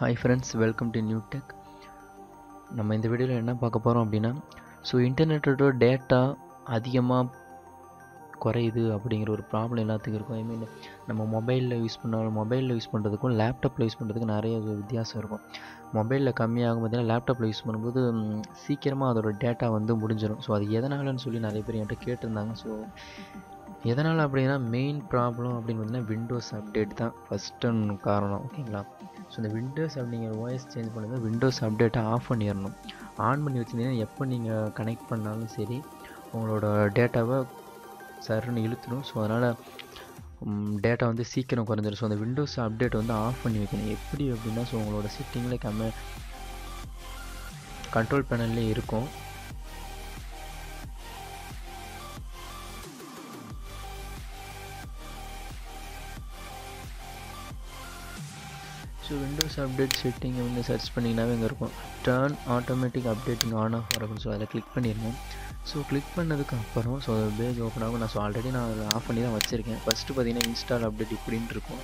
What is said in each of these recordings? Hi friends, welcome to New Tech. நம்ம இந்த வீடியோல என்ன பார்க்க போறோம் அப்படினா சோ இன்டர்நெட்டோட டேட்டா அதிகமா குறையுது அப்படிங்கற ஒரு problem எல்லாத்துக்கும் இருக்கும். I mean நம்ம மொபைல்ல யூஸ் பண்றதுக்கும் லேப்டாப்ல யூஸ் பண்றதுக்கும் நிறைய வித்தியாசம் இருக்கும். மொபைல்ல கம்மியாகும் பார்த்தீங்கன்னா லேப்டாப்ல யூஸ் பண்ணும்போது சீக்கிரமா அதோட டேட்டா வந்து முடிஞ்சிரும். சோ அது எதனாலன்னு சொல்லி நிறைய பேர் என்கிட்ட கேட்டிருந்தாங்க. சோ எதனால அப்படினா மெயின் problem அப்படினு பார்த்தீங்கன்னா விண்டோஸ் அப்டேட் தான் ஃபர்ஸ்ட் காரணம். ஓகேங்களா? So the Windows அப்படிங்கற OS change பண்ணும்போது Windows update ஆஃப் பண்ணிரணும். ஆன் பண்ணி வச்சிருந்தீங்கன்னா எப்போ நீங்க கனெக்ட் பண்ணாலும் சரி உங்களோட டேட்டாவை சர்ன்னு இழுத்துரும். சோ அதனால டேட்டா வந்து சீக்கிரம் குறஞ்சிரும். சோ அந்த Windows update வந்து ஆஃப் பண்ணி வைக்கணும். எப்படி அப்படினா சோ உங்களோட செட்டிங்ல கண்ட்ரோல் பேனல்ல இருக்கும். So Windows update setting வந்து சர்ச் பண்ணீங்கனாவே இங்க இருக்கும். Turn automatic updating on off வரணும். சோ அத கிளிக் பண்ணிரணும். சோ கிளிக் பண்ணதுக்கு அப்புறம் சோ பேஜ் ஓபன் ஆகும். நான் ஆல்ரெடி ஆஃப் பண்ணி தான் வச்சிருக்கேன். ஃபர்ஸ்ட் பாத்தீங்கன்னா இன்ஸ்டால் அப்டேட் இப்படின்னு இருக்கும்.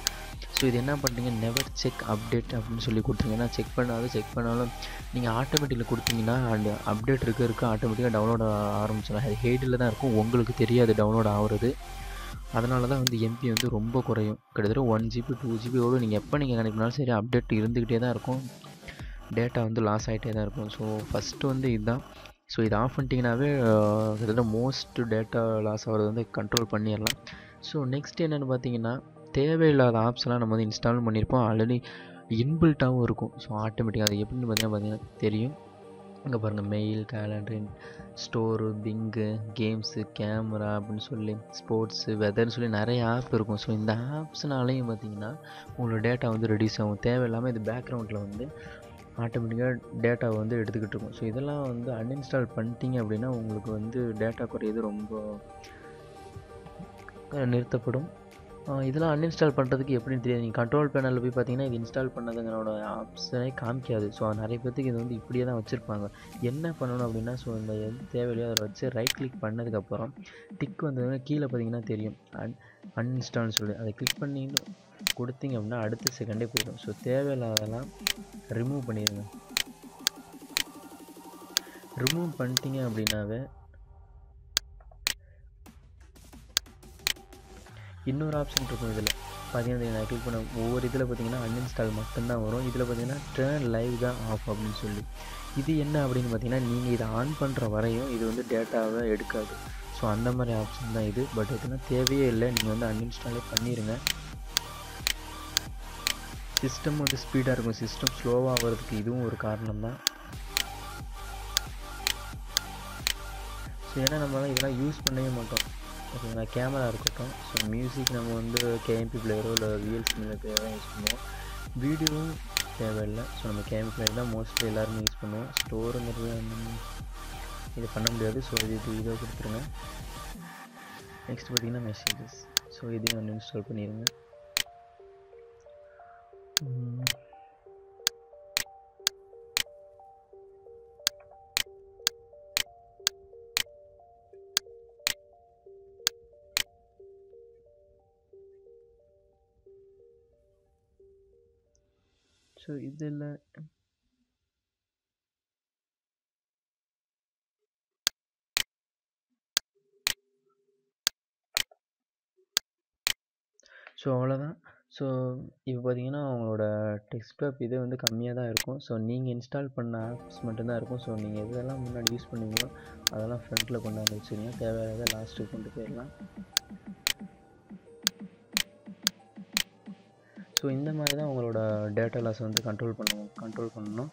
சோ இது என்ன பண்றீங்க never check update அப்படினு சொல்லி கொடுத்துருங்க. நான் செக் பண்ணாலும் நீங்க ஆட்டோமேட்டிக்கலி கொடுத்தீங்கன்னா அந்த அப்டேட் இருக்க ஆட்டோமேட்டிக்கா டவுன்லோட் ஆரம்பிச்சிடும். அது ஹெட்ல தான் இருக்கும், உங்களுக்கு தெரியாது டவுன்லோட் ஆகுறது. அதனால தான் வந்து எம்பி வந்து ரொம்ப குறையும். கிட்டத்தட்ட 1GB 2GB ஓட நீங்கள் எப்போ நீங்கள் நினைப்பினாலும் சரி அப்டேட் இருந்துக்கிட்டே தான் இருக்கும். டேட்டா வந்து லாஸ் ஆகிட்டே தான் இருக்கும். ஸோ ஃபஸ்ட்டு வந்து இதுதான். ஸோ இது ஆஃப் பண்ணிட்டீங்கன்னாவே கிட்டத்தட்ட மோஸ்ட் டேட்டா லாஸ் ஆகிறது வந்து கண்ட்ரோல் பண்ணிடலாம். ஸோ நெக்ஸ்ட் என்னென்னு பார்த்தீங்கன்னா தேவையில்லாத ஆப்ஸ்லாம் நம்ம வந்து இன்ஸ்டால் பண்ணியிருப்போம். ஆல்ரெடி இன்பில்ட்டாகவும் இருக்கும். ஸோ ஆட்டோமேட்டிக்காக அது எப்படின்னு பார்த்தீங்கன்னா தெரியும். இங்கே பாருங்கள் mail, calendar, store, Bing, games, camera அப்படின்னு சொல்லி ஸ்போர்ட்ஸு, வெதர்னு சொல்லி நிறைய ஆப் இருக்கும். ஸோ இந்த ஆப்ஸ்னாலையும் பார்த்திங்கன்னா உங்களோட டேட்டா வந்து ரெடியூஸ் ஆகும். தேவையில்லாமல் இது பேக்ரவுண்டில் வந்து ஆட்டோமேட்டிக்காக டேட்டாவை வந்து எடுத்துக்கிட்டு இருக்கும். ஸோ இதெல்லாம் வந்து அன்இன்ஸ்டால் பண்ணிட்டீங்க அப்படின்னா உங்களுக்கு வந்து டேட்டா குறையது ரொம்ப நிறுத்தப்படும். இதெல்லாம் அன்இன்ஸ்டால் பண்ணுறதுக்கு எப்படின்னு தெரியாது. நீங்கள் கண்ட்ரோல் பேனலில் போய் பார்த்தீங்கன்னா இது இன்ஸ்டால் பண்ணதுங்களோட ஆப்ஷனே காமிக்காது. ஸோ நிறைய பேர்த்துக்கு இது வந்து இப்படியே தான் வச்சுருப்பாங்க. என்ன பண்ணணும் அப்படின்னா ஸோ இந்த எது தேவையில்லையோ அதை வச்சு ரைட் கிளிக் பண்ணதுக்கப்புறம் டிக் வந்ததுன்னா கீழே பார்த்தீங்கன்னா தெரியும் அன்இன்ஸ்டால்னு சொல்லி அதை கிளிக் பண்ணி கொடுத்தீங்க அப்படின்னா அடுத்த செகண்டே போயிடும். ஸோ தேவையில்லாதெல்லாம் ரிமூவ் பண்ணிடுங்க. ரிமூவ் பண்ணிட்டீங்க அப்படின்னாவே இன்னொரு ஆப்ஷன் இருக்கும். இதில் பார்த்தீங்கன்னா நான் கிளிக் பண்ண ஒவ்வொரு இதில் பார்த்தீங்கன்னா அன்இன்ஸ்டால் மட்டும்தான் வரும். இதில் பார்த்தீங்கன்னா டர்ன் லைவ் தான் ஆஃப் அப்படின்னு சொல்லி இது என்ன அப்படின்னு பார்த்தீங்கன்னா நீங்கள் இதை ஆன் பண்ணுற வரையும் இது வந்து டேட்டாவை எடுக்காது. ஸோ அந்த மாதிரி ஆப்ஷன் தான் இது. பட் எதுனா தேவையே இல்லை, நீங்கள் வந்து அன்இன்ஸ்டாலே பண்ணிடுங்க. சிஸ்டம் வந்து ஸ்பீடாக இருக்கும். சிஸ்டம் ஸ்லோவாக ஆகிறதுக்கு இதுவும் ஒரு காரணம் தான். ஸோ ஏன்னா நம்மளால் இதெல்லாம் யூஸ் பண்ணவே மாட்டோம். ஓகேங்களா? கேமரா இருக்கட்டும். ஸோ மியூசிக் நம்ம வந்து கேஎம்பி பிளேயரோ இல்லை விஎல்சி பிளேயரோ யூஸ் பண்ணுவோம். வீடியோவும் தேவையில்லை. ஸோ நம்ம கேஎம்பி பிளேயர் தான் மோஸ்ட்லி எல்லாருமே யூஸ் பண்ணுவோம். ஸ்டோருங்கிறது இது பண்ண முடியாது. ஸோ இது கொடுத்துருங்க. நெக்ஸ்ட் பார்த்திங்கன்னா மெசேஜஸ். ஸோ இதையும் ஒன்று இன்ஸ்டால் பண்ணிடுங்க. ஸோ இதில் ஸோ அவ்வளோதான். ஸோ இப்போ பார்த்தீங்கன்னா அவங்களோட டெஸ்க்டாப் இதே வந்து கம்மியாக தான் இருக்கும். ஸோ நீங்கள் இன்ஸ்டால் பண்ண ஆப்ஸ் மட்டும்தான் இருக்கும். ஸோ நீங்கள் இதெல்லாம் முன்னாடி யூஸ் பண்ணுவீங்களோ அதெல்லாம் ஃப்ரண்ட்டில் கொண்டாந்து வச்சுருங்க. தேவையானதை லாஸ்ட்டுக்கு கொண்டு போயிடலாம். ஸோ இந்த மாதிரி தான் உங்களோட டேட்டா லாஸ் வந்து கண்ட்ரோல் பண்ணணும்.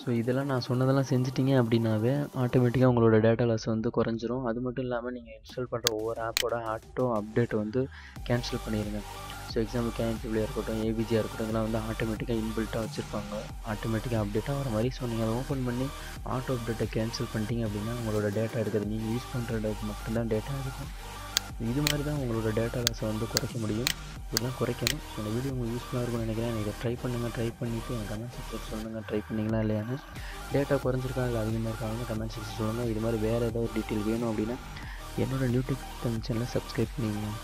ஸோ இதெல்லாம் நான் சொன்னதெல்லாம் செஞ்சிட்டிங்க அப்படின்னாவே ஆட்டோமேட்டிக்காக உங்களோட டேட்டா லாஸ் வந்து குறைஞ்சிரும். அது மட்டும் இல்லாமல் நீங்கள் இன்ஸ்டால் பண்ணுற ஒவ்வொரு ஆப்போட ஆட்டோ அப்டேட் வந்து கேன்சல் பண்ணிடுங்க. ஸோ எக்ஸாம்பிள் கேஎம்பிபிள்ளையாக இருக்கட்டும், ஏபிஜியாக இருக்கட்டும், இதெல்லாம் வந்து ஆட்டோமேட்டிக்காக இன்பில்ட்டாக வச்சுருப்பாங்க. ஆட்டோமேட்டிக்காக அப்டேட்டாக வர மாதிரி ஸோ நீங்கள் அதை ஓப்பன் பண்ணி ஆட்டோ அப்டேட்டை கேன்சல் பண்ணிட்டீங்க அப்படின்னா உங்களோட டேட்டா இருக்குது. நீங்கள் யூஸ் பண்ணுறதுக்கு மட்டும்தான் டேட்டா இருக்கும். இது மாதிரி தான் உங்களோட டேட்டா லாஸை வந்து குறைக்க முடியும். இதெல்லாம் குறைக்கணும். ஸோ இந்த வீடியோ உங்களுக்கு யூஸ்ஃபுல்லாக இருக்கும்னு நினைக்கிறேன். இதை ட்ரை பண்ணிவிட்டு எனக்கு கமெண்ட் செக்ஷன் சொல்லுங்கள். ட்ரை பண்ணிங்களா இல்லையான்னு டேட்டா குறைஞ்சிருக்கா இல்லை அதிகமாக இருக்காங்க கமெண்ட் செக்ஷன் சொல்லுங்கள். இது மாதிரி வேறு ஏதாவது டீட்டெயில் வேணும் அப்படின்னா என்னோடய நியூ டெக் சேனலை சப்ஸ்கிரைப் பண்ணிங்க.